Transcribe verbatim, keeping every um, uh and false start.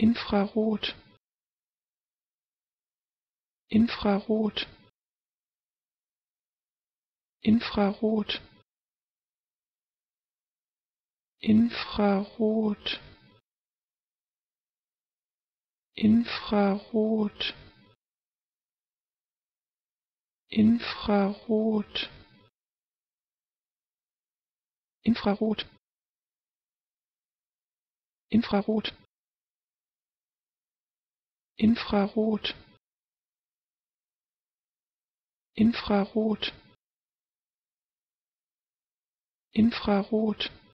Infrarot, Infrarot, Infrarot, Infrarot, Infrarot, Infrarot, Infrarot, Infrarot, Infrarot, Infrarot, Infrarot.